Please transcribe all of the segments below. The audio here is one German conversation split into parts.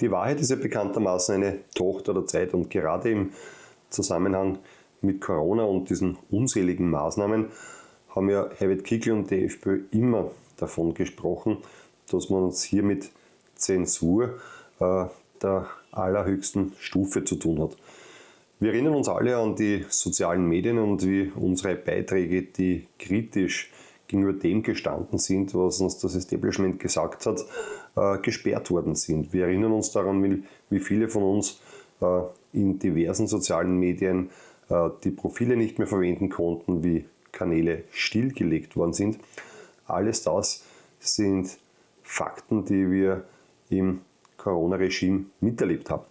Die Wahrheit ist ja bekanntermaßen eine Tochter der Zeit, und gerade im Zusammenhang mit Corona und diesen unseligen Maßnahmen haben ja Herbert Kickl und die FPÖ immer davon gesprochen, dass man uns hier mit Zensur der allerhöchsten Stufe zu tun hat. Wir erinnern uns alle an die sozialen Medien und wie unsere Beiträge, die kritisch gegenüber dem gestanden sind, was uns das Establishment gesagt hat, gesperrt worden sind. Wir erinnern uns daran, wie viele von uns in diversen sozialen Medien die Profile nicht mehr verwenden konnten, wie Kanäle stillgelegt worden sind. Alles das sind Fakten, die wir im Corona-Regime miterlebt haben.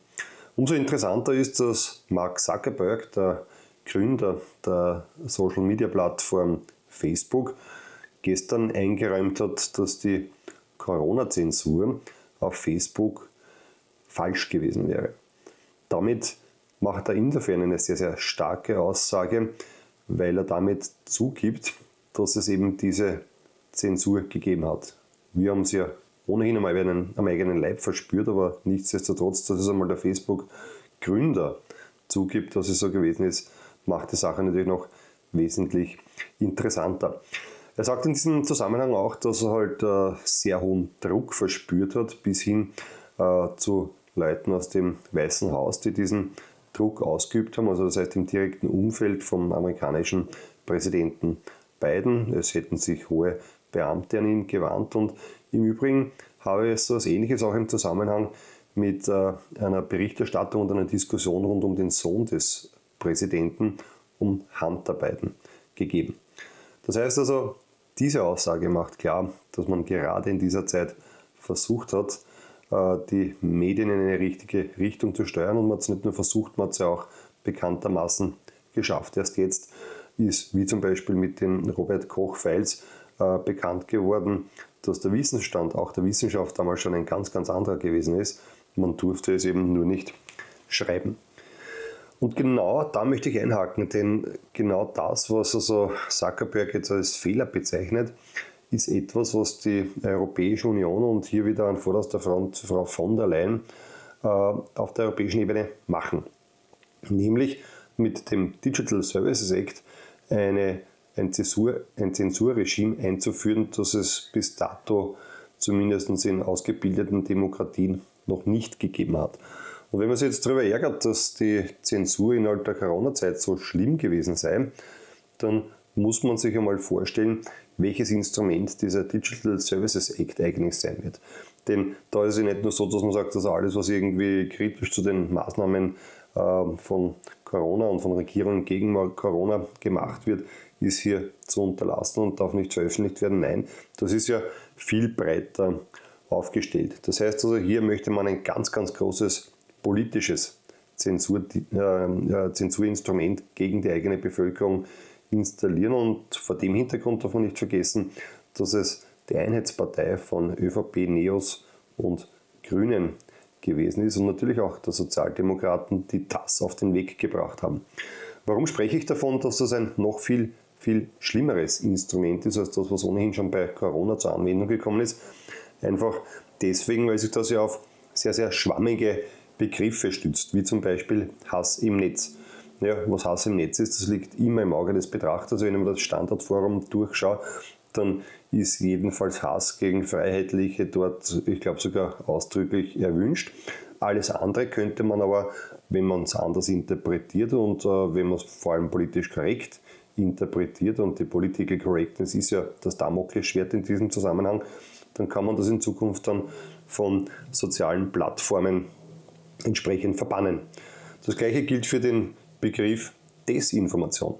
Umso interessanter ist, dass Mark Zuckerberg, der Gründer der Social-Media-Plattform Facebook, gestern eingeräumt hat, dass die Corona-Zensur auf Facebook falsch gewesen wäre. Damit macht er insofern eine sehr, sehr starke Aussage, weil er damit zugibt, dass es eben diese Zensur gegeben hat. Wir haben es ja ohnehin einmal am eigenen Leib verspürt, aber nichtsdestotrotz, dass es einmal der Facebook-Gründer zugibt, dass es so gewesen ist, macht die Sache natürlich noch wesentlich interessanter. Er sagt in diesem Zusammenhang auch, dass er halt sehr hohen Druck verspürt hat, bis hin zu Leuten aus dem Weißen Haus, die diesen Druck ausgeübt haben, also das heißt im direkten Umfeld vom amerikanischen Präsidenten Biden. Es hätten sich hohe Beamte an ihn gewandt, und im Übrigen habe ich so etwas Ähnliches auch im Zusammenhang mit einer Berichterstattung und einer Diskussion rund um den Sohn des Präsidenten, um Hunter Biden, gegeben. Das heißt also, diese Aussage macht klar, dass man gerade in dieser Zeit versucht hat, die Medien in eine richtige Richtung zu steuern, und man hat es nicht nur versucht, man hat es ja auch bekanntermaßen geschafft. Erst jetzt ist, wie zum Beispiel mit den Robert-Koch-Files, bekannt geworden, dass der Wissensstand, auch der Wissenschaft, damals schon ein ganz, ganz anderer gewesen ist. Man durfte es eben nur nicht schreiben. Und genau da möchte ich einhaken, denn genau das, was also Zuckerberg jetzt als Fehler bezeichnet, ist etwas, was die Europäische Union und hier wieder an vorderster Front Frau von der Leyen auf der europäischen Ebene machen. Nämlich mit dem Digital Services Act ein Zensurregime einzuführen, das es bis dato zumindest in ausgebildeten Demokratien noch nicht gegeben hat. Und wenn man sich jetzt darüber ärgert, dass die Zensur innerhalb der Corona-Zeit so schlimm gewesen sei, dann muss man sich einmal vorstellen, welches Instrument dieser Digital Services Act eigentlich sein wird. Denn da ist es nicht nur so, dass man sagt, dass alles, was irgendwie kritisch zu den Maßnahmen von Corona und von Regierungen gegen Corona gemacht wird, ist hier zu unterlassen und darf nicht veröffentlicht werden. Nein, das ist ja viel breiter aufgestellt. Das heißt also, hier möchte man ein ganz, ganz großes politisches Zensurinstrument gegen die eigene Bevölkerung installieren, und vor dem Hintergrund darf man nicht vergessen, dass es die Einheitspartei von ÖVP, Neos und Grünen gewesen ist und natürlich auch der Sozialdemokraten, die das auf den Weg gebracht haben. Warum spreche ich davon, dass das ein noch viel, viel schlimmeres Instrument ist als das, was ohnehin schon bei Corona zur Anwendung gekommen ist? Einfach deswegen, weil sich das ja auf sehr, sehr schwammige Begriffe stützt, wie zum Beispiel Hass im Netz. Ja, was Hass im Netz ist, das liegt immer im Auge des Betrachters. Wenn ich mir das Standardforum durchschaue, dann ist jedenfalls Hass gegen Freiheitliche dort, ich glaube sogar ausdrücklich erwünscht. Alles andere könnte man aber, wenn man es anders interpretiert und wenn man es vor allem politisch korrekt interpretiert, und die Political Correctness ist ja das Damoklesschwert in diesem Zusammenhang, dann kann man das in Zukunft dann von sozialen Plattformen entsprechend verbannen. Das gleiche gilt für den Begriff Desinformation.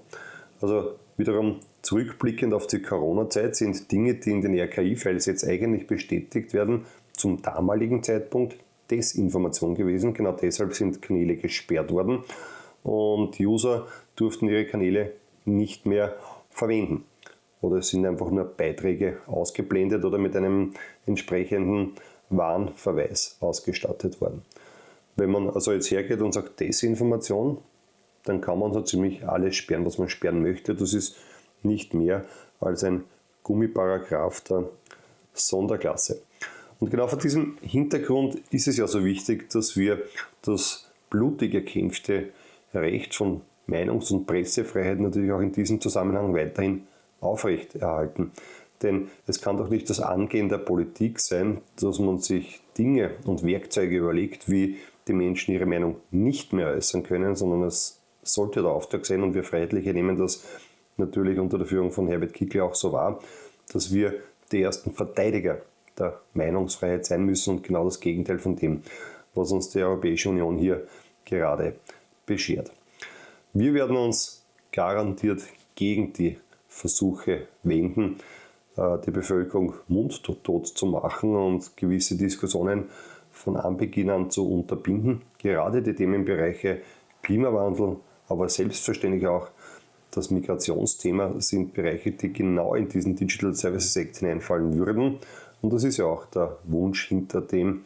Also wiederum zurückblickend auf die Corona-Zeit sind Dinge, die in den RKI-Files jetzt eigentlich bestätigt werden, zum damaligen Zeitpunkt Desinformation gewesen. Genau deshalb sind Kanäle gesperrt worden und User durften ihre Kanäle nicht mehr verwenden. Oder es sind einfach nur Beiträge ausgeblendet oder mit einem entsprechenden Warnverweis ausgestattet worden. Wenn man also jetzt hergeht und sagt Desinformation, dann kann man so ziemlich alles sperren, was man sperren möchte. Das ist nicht mehr als ein Gummiparagraf der Sonderklasse. Und genau vor diesem Hintergrund ist es ja so wichtig, dass wir das blutig erkämpfte Recht von Meinungs- und Pressefreiheit natürlich auch in diesem Zusammenhang weiterhin aufrechterhalten. Denn es kann doch nicht das Angehen der Politik sein, dass man sich Dinge und Werkzeuge überlegt, wie die Menschen ihre Meinung nicht mehr äußern können, sondern es sollte der Auftrag sein, und wir Freiheitliche nehmen das natürlich unter der Führung von Herbert Kickl auch so wahr, dass wir die ersten Verteidiger der Meinungsfreiheit sein müssen und genau das Gegenteil von dem, was uns die Europäische Union hier gerade beschert. Wir werden uns garantiert gegen die Versuche wenden, die Bevölkerung mundtot zu machen und gewisse Diskussionen von Anbeginn an zu unterbinden. Gerade die Themenbereiche Klimawandel, aber selbstverständlich auch das Migrationsthema sind Bereiche, die genau in diesen Digital Services Act hineinfallen würden. Und das ist ja auch der Wunsch hinter dem,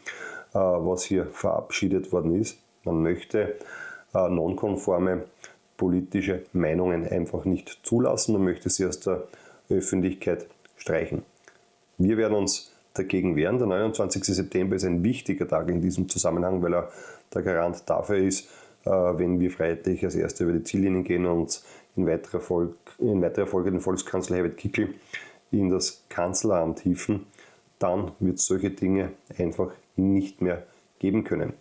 was hier verabschiedet worden ist. Man möchte nonkonforme politische Meinungen einfach nicht zulassen. Man möchte sie aus der Öffentlichkeit streichen. Wir werden uns dagegen wehren. Der 29. September ist ein wichtiger Tag in diesem Zusammenhang, weil er der Garant dafür ist, wenn wir Freiheitliche als Erste über die Ziellinie gehen und in weiterer Folge den Volkskanzler Herbert Kickl in das Kanzleramt hieven, dann wird es solche Dinge einfach nicht mehr geben können.